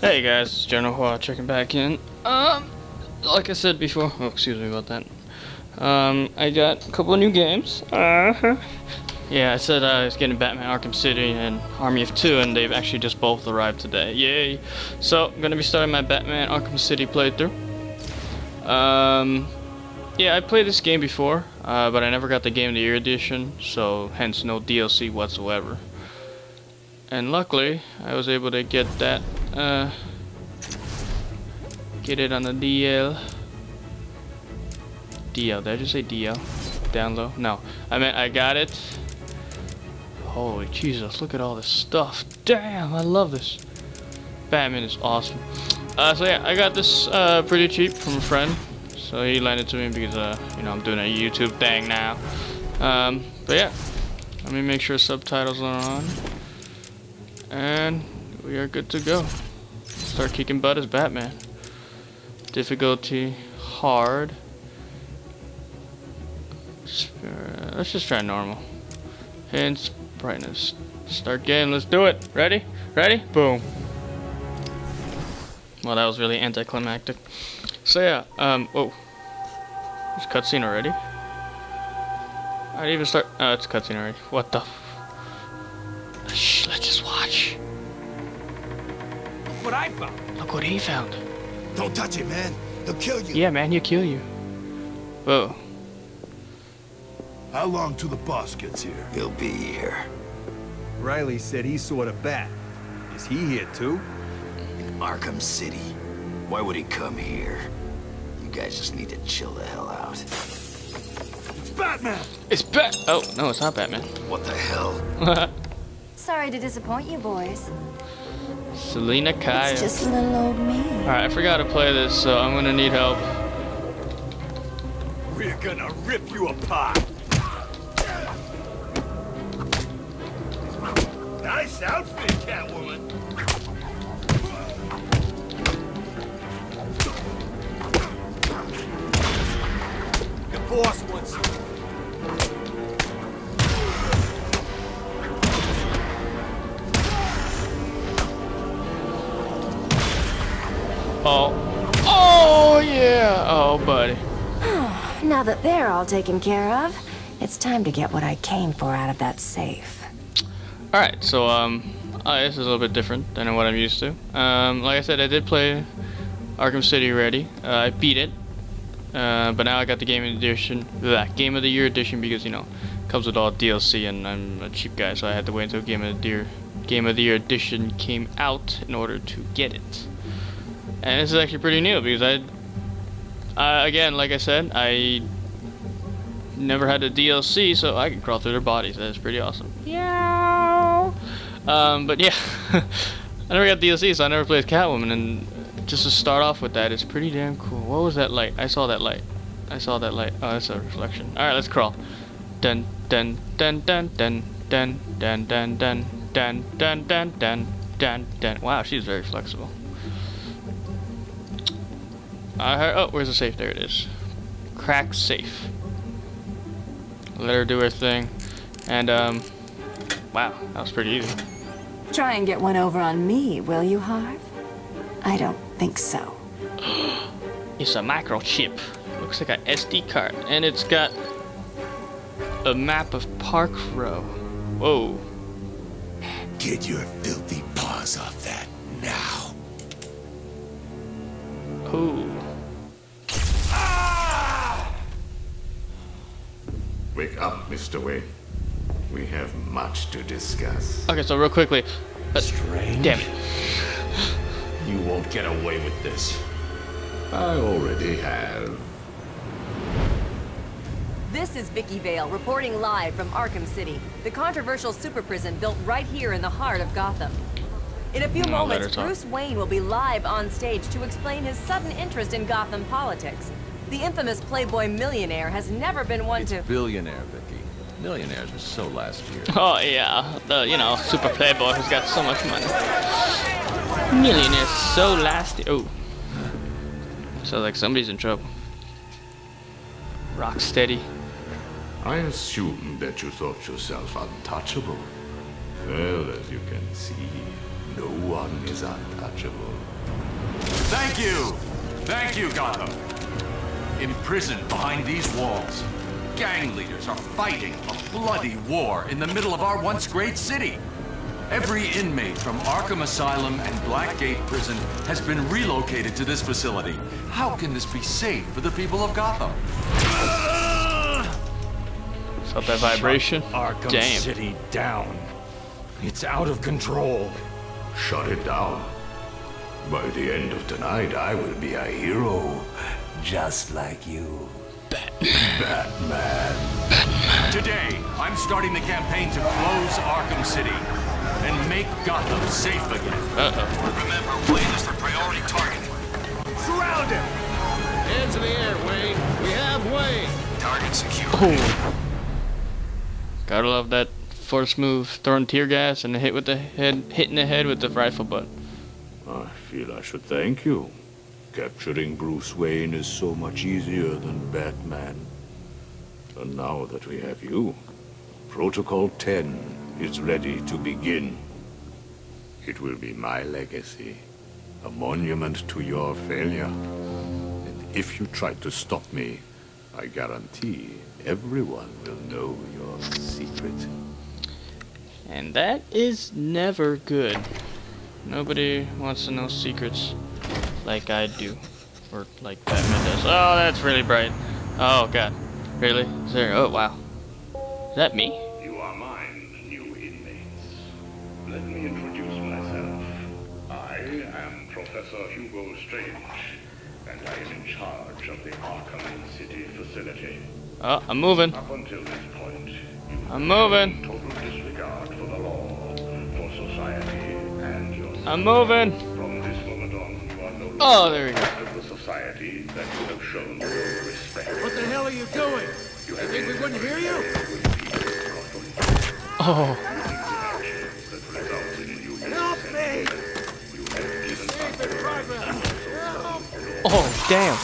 Hey guys, it's General Hua checking back in. Like I said before, oh, excuse me about that. I got a couple of new games. Yeah, I said I was getting Batman Arkham City and Army of Two, and they've actually just both arrived today. Yay! So, I'm gonna be starting my Batman Arkham City playthrough. Yeah, I played this game before, but I never got the Game of the Year edition, so hence no DLC whatsoever. And luckily, I was able to get that, get it on the DL, did I just say DL? Download? No, I meant I got it. Holy Jesus, look at all this stuff. Damn, I love this. Batman is awesome. So yeah, I got this pretty cheap from a friend. So he lent it to me because, you know, I'm doing a YouTube thing now. But yeah, let me make sure subtitles are on. And we are good to go. Start kicking butt as Batman. Difficulty, hard. Let's just try normal. Hints, brightness. Start game, let's do it. Ready? Ready? Boom. Well, that was really anticlimactic. So yeah, oh, it's cutscene already? I didn't even start, oh, it's cutscene already. What the f. Shh, let's just watch. Look what I found. Look what he found. Don't touch it, man. He'll kill you. Yeah, man, he'll kill you. Whoa. How long till the boss gets here? He'll be here. Riley said he saw the bat. Is he here too? In Arkham City. Why would he come here? You guys just need to chill the hell out. It's Batman! It's Oh, no, it's not Batman. What the hell? Sorry to disappoint you boys. Selena Kyle. It's just little old me. Alright, I forgot to play this, so I'm gonna need help. We're gonna rip you apart. Nice outfit, Catwoman. The boss wants you. Oh. Oh, yeah. Oh, buddy. Now that they're all taken care of, it's time to get what I came for out of that safe. Alright, so this is a little bit different than what I'm used to. Like I said, I did play Arkham City already. I beat it, but now I got the Game of the Year edition because, you know, it comes with all DLC, and I'm a cheap guy, so I had to wait until Game of the Year edition came out in order to get it. And this is actually pretty new because I again, like I said, I never had a DLC, so I can crawl through their bodies. That's pretty awesome. Yeah. But yeah, I never got DLC, so I never played Catwoman, and just to start off with that, it's pretty damn cool. What was that light? I saw that light. I saw that light. Oh, that's a reflection. Alright, let's crawl. Dun, dun, dun, dun, dun, dun, dun, dun, dun, dun, dun, dun, dun, dun, dun. Wow, she's very flexible. I heard, oh, where's the safe? There it is. Crack safe. Let her do her thing. And, wow, that was pretty easy. Try and get one over on me, will you, Harv? I don't think so. It's a microchip. Looks like an SD card. And it's got a map of Park Row. Whoa. Get your filthy paws off that now. Ooh. Ah! Wake up, Mr. Wayne. We have much to discuss. Okay, so real quickly. Strange. Damn it. You won't get away with this. I already have. This is Vicki Vale reporting live from Arkham City, the controversial super prison built right here in the heart of Gotham. In a few moments, Bruce Wayne will be live on stage to explain his sudden interest in Gotham politics. The infamous Playboy millionaire has never been one to... Billionaire, Vicki. Millionaires were so last year. Oh yeah, the, you know, super playboy who's got so much money. Millionaires so last year. Oh, sounds like somebody's in trouble. Rocksteady. I assumed that you thought yourself untouchable. Well, as you can see, no one is untouchable. Thank you! Thank you, Gotham! Imprisoned behind these walls, gang leaders are fighting a bloody war in the middle of our once great city. Every inmate from Arkham Asylum and Blackgate Prison has been relocated to this facility. How can this be safe for the people of Gotham? Stop that vibration. Arkham Damn. City down. It's out of control. Shut it down. By the end of tonight, I will be a hero, just like you. Batman. Today, I'm starting the campaign to close Arkham City and make Gotham safe again. Remember, Wayne is the priority target. Surround him! Hands in the air, Wayne. We have Wayne. Target secure. Oh. Gotta love that force move, throwing tear gas and hitting the head with the rifle butt. I feel I should thank you. Capturing Bruce Wayne is so much easier than Batman. And now that we have you, Protocol 10 is ready to begin. It will be my legacy, a monument to your failure. And if you try to stop me, I guarantee everyone will know your secret. And that is never good. Nobody wants to know secrets like I do, or like Batman does. Oh, that's really bright. Oh God, really? Is there? Oh wow. Is that me? You are mine, new inmates. Let me introduce myself. I am Professor Hugo Strange, and I am in charge of the Arkham City facility. Oh, I'm moving. Up until this point, I'm moving. Total disregard for the law, for society, and your. I'm moving. From this moment on, you are no longer there we go. Part of the society that you have shown no respect. What the hell are you doing? You think we wouldn't hear you? Oh. Help me! Oh, damn.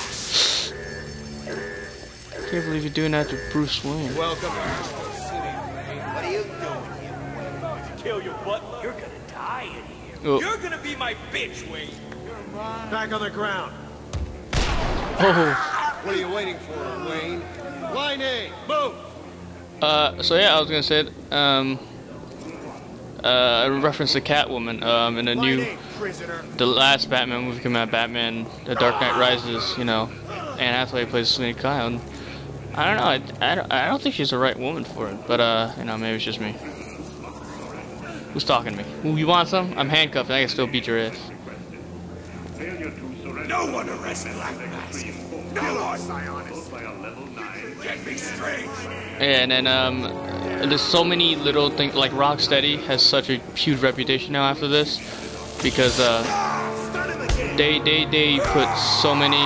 I can't believe you're doing that to Bruce Wayne. Welcome to the city, Wayne. What are you doing here? Did you kill your butler? You're gonna die in here. Oh. You're gonna be my bitch, Wayne. You're mine. Back on the ground. Oh. What are you waiting for, Wayne? Line A, move. So yeah, I was gonna say, I referenced the Catwoman, in a the last Batman movie came out, Batman: The Dark Knight Rises. You know, Anne Hathaway plays Selina Kyle. And I don't know. I don't think she's the right woman for it. But you know, maybe it's just me. Who's talking to me? Ooh, you want some? I'm handcuffed and I can still beat your ass. No one arrests Black Mask. No one. Get me straight. And then there's so many little things. Like Rocksteady has such a huge reputation now after this because they put so many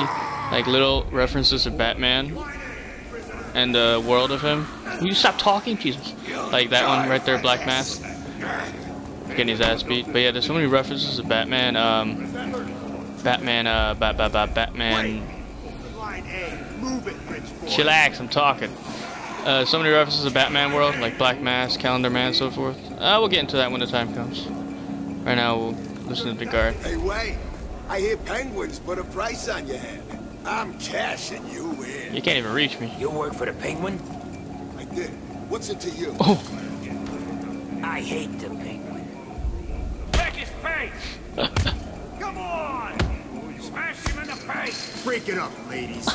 like little references to Batman and the world of him. Will you stop talking, Jesus? Like that one right there, Black Mask. Getting his ass beat, but yeah, there's so many references to Batman. Batman. Chillax, I'm talking. So many references to Batman world, like Black Mask, Calendar Man, so forth. We'll get into that when the time comes. Right now, we'll listen to the guard. Hey, wait! I hear Penguins put a price on your head. I'm cashing you in. You can't even reach me. You work for the Penguin? I did. What's it to you? Oh. I hate the Penguin. Check his face! Come on! Smash him in the face! Break it up, ladies.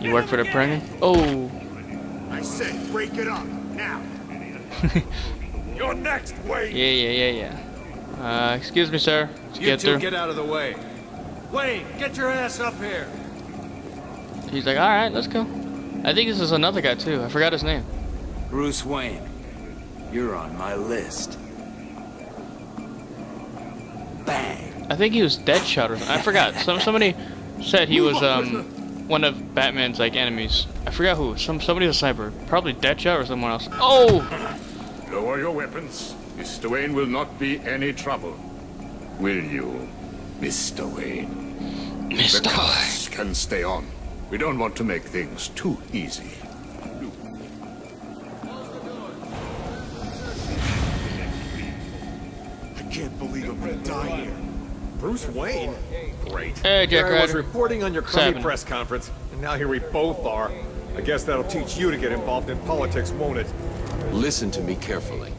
You work for the Penguin? Oh. I said break it up, now. You're next, Wayne! Yeah. Excuse me, sir. Let's you get two, get out of the way. Wayne, get your ass up here! He's like, alright, let's go. I think this is another guy, too. I forgot his name. Bruce Wayne. You're on my list. Bang. I think he was Deadshot or something. I forgot. Somebody said he was one of Batman's like enemies. I forgot who. Somebody was a sniper. Probably Deadshot or someone else. Oh! Lower your weapons. Mr. Wayne will not be any trouble. Will you, Mr. Wayne? Mr. The cuffs can stay on. We don't want to make things too easy. can't believe I'm gonna die here. Bruce Wayne? Great. Hey, Jack Ryder. I was reporting on your crummy press conference, and now here we both are. I guess that'll teach you to get involved in politics, won't it? Listen to me carefully.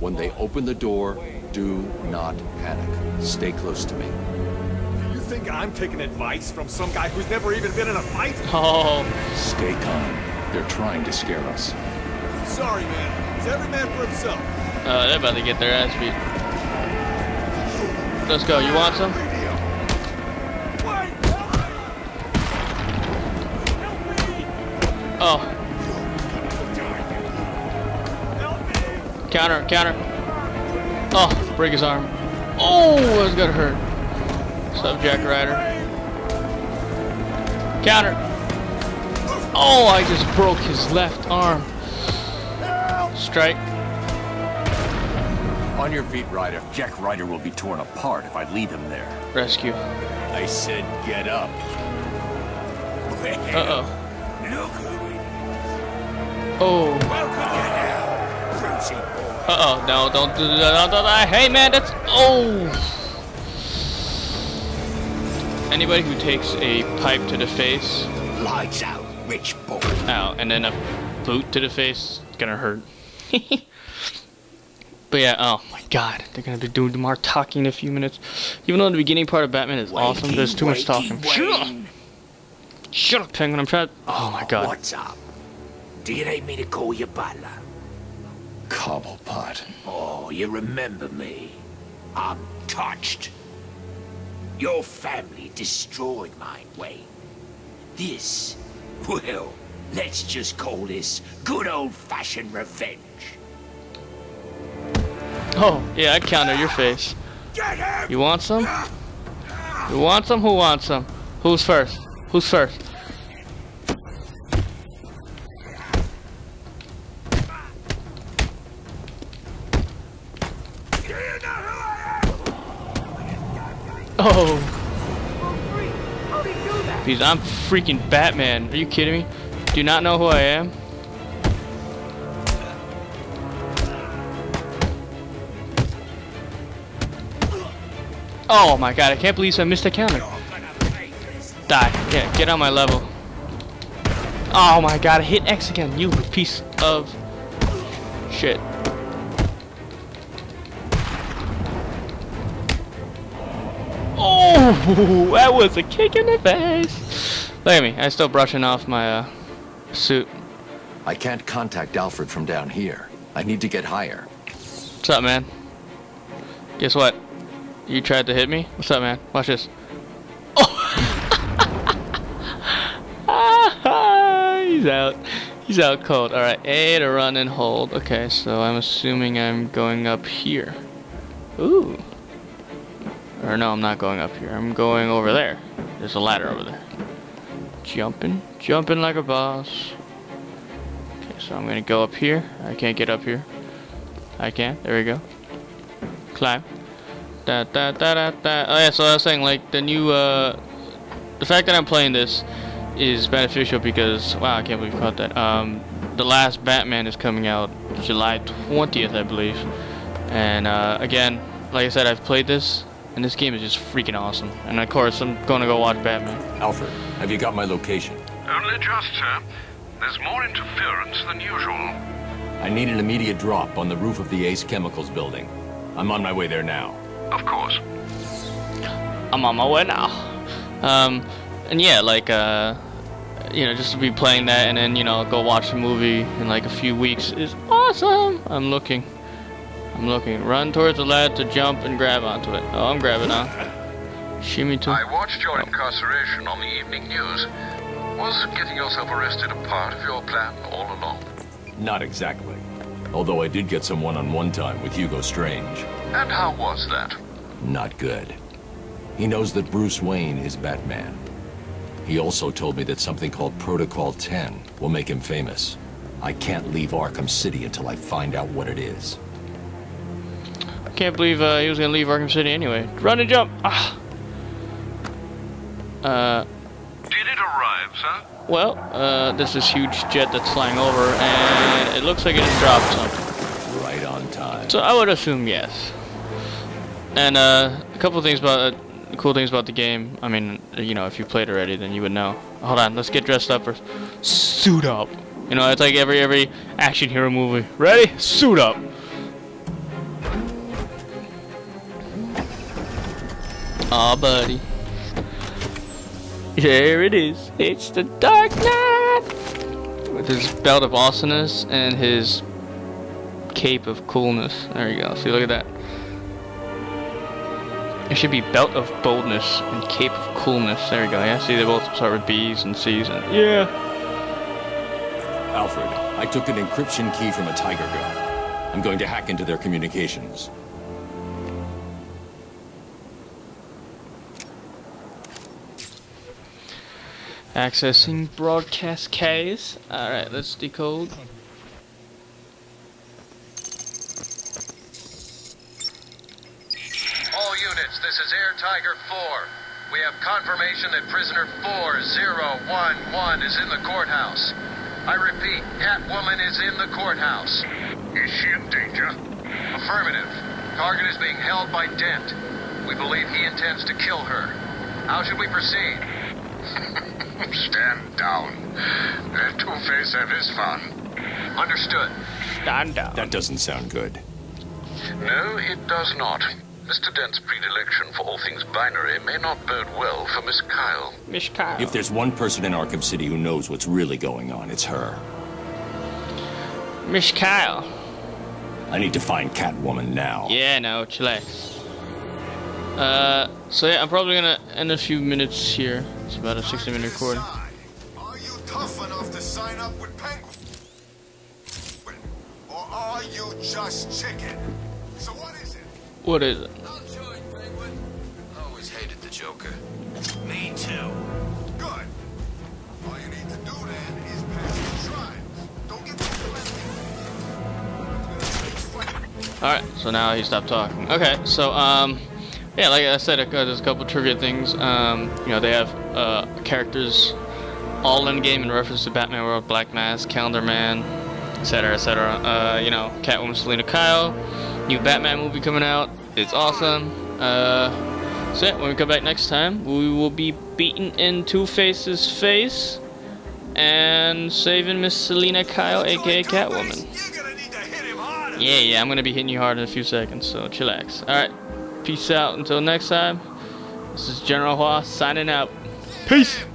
When they open the door, do not panic. Stay close to me. Do you think I'm taking advice from some guy who's never even been in a fight? Oh. Stay calm. They're trying to scare us. Sorry, man. It's every man for himself. They're about to get their ass beat. Let's go. You want some? Oh. Counter, counter. Oh, break his arm. Oh, that's gonna hurt. Sub Jack Ryder. Counter. Oh, I just broke his left arm. Strike. On your feet, Ryder. Jack Ryder will be torn apart if I leave him there. Rescue. I said get up. Uh-oh. Oh. Welcome. Uh oh, no, don't do that. Hey man, that's. Oh! Anybody who takes a pipe to the face. Lights out, rich boy. Ow, and then a boot to the face, it's gonna hurt. But yeah, oh my god, they're gonna be doing more talking in a few minutes. Even though the beginning part of Batman is awesome, there's too much talking. Shut up! Shut up, Penguin, I'm trying. Oh my god. What's up? Do you need me to call your butler? Cobblepot. Oh, you remember me. I'm touched. Your family destroyed mine, Wayne. This, well, let's just call this good old-fashioned revenge. Oh, yeah, I counter your face. You want some? You want some? Who wants some? Who's first? Who's first? Oh, geez, I'm freaking Batman. Are you kidding me? Do you not know who I am? Oh my god, I can't believe I missed a counter. Die. Yeah, get on my level. Oh my god, I hit X again, you piece of shit. Oh, that was a kick in the face. Look at me, I'm still brushing off my suit. I can't contact Alfred from down here. I need to get higher. What's up, man? Guess what? You tried to hit me? What's up, man? Watch this. Oh! He's out. He's out cold. Alright, A to run and hold. Okay, so I'm assuming I'm going up here. Ooh. Or no, I'm not going up here. I'm going over there. There's a ladder over there. Jumping. Jumping like a boss. Okay, so I'm going to go up here. I can't get up here. I can. There we go. Climb. Da, da, da, da, da. Oh yeah, so I was saying, like, the new, the fact that I'm playing this is beneficial because, wow, I can't believe you caught that. The last Batman is coming out July 20th, I believe. And, again, like I said, I've played this. And this game is just freaking awesome. And of course, I'm gonna go watch Batman. Alfred, have you got my location? Only just, sir. There's more interference than usual. I need an immediate drop on the roof of the Ace Chemicals building. I'm on my way there now. Of course. I'm on my way now. And yeah, like, you know, just to be playing that and then, you know, go watch the movie in like a few weeks is awesome. I'm looking. Run towards the lad to jump and grab onto it. Oh, I'm grabbing on. Shimmy too. I watched your incarceration on the evening news. Was getting yourself arrested a part of your plan all along? Not exactly. Although I did get some one-on-one time with Hugo Strange. And how was that? Not good. He knows that Bruce Wayne is Batman. He also told me that something called Protocol 10 will make him famous. I can't leave Arkham City until I find out what it is. Can't believe he was gonna leave Arkham City anyway. Run and jump! Ah. Did it arrive, sir? Well, this is huge jet that's flying over, and it looks like it dropped something. Right on time. So I would assume yes. And a couple things about cool things about the game. I mean, you know, if you played already, then you would know. Hold on, let's get dressed up or suit up. You know, it's like every action hero movie. Ready? Suit up. Aw, buddy. Here it is. It's the Dark Knight! With his belt of awesomeness and his cape of coolness. There you go. See, look at that. It should be belt of boldness and cape of coolness. There you go. Yeah, see, they both start with B's and C's. And yeah. Alfred, I took an encryption key from a Tiger gun. I'm going to hack into their communications. Accessing broadcast case. Alright, let's decode. All units, this is Air Tiger 4. We have confirmation that prisoner 4011 is in the courthouse. I repeat, Catwoman is in the courthouse. Is she in danger? Affirmative. Target is being held by Dent. We believe he intends to kill her. How should we proceed? Stand down. Let Two-Face have his fun. Understood. Stand down. That doesn't sound good. No, it does not. Mr. Dent's predilection for all things binary may not bode well for Miss Kyle. Miss Kyle. If there's one person in Arkham City who knows what's really going on, it's her. Miss Kyle. I need to find Catwoman now. Yeah, no, chillax. So yeah, I'm probably gonna end a few minutes here. It's about a 60-minute recording. Are you tough enough to sign up with Penguin? Or are you just chicken? So what is it? What is it? I'll join Penguin. Always hated the Joker. Me too. Good. All you need to do then is pass the tribes. Don't get too. Alright, so now he stopped talking. Okay, so yeah, like I said, there's a couple trivia things. You know, they have characters all in game in reference to Batman World, Black Mask, Calendar Man, etc., etc. You know, Catwoman, Selina Kyle, new Batman movie coming out. It's awesome. So yeah, when we come back next time, we will be beating in Two-Face's face and saving Miss Selina Kyle, aka Catwoman. Yeah, I'm gonna be hitting you hard in a few seconds. So chillax. All right. Peace out. Until next time, this is General Hua signing out. Peace!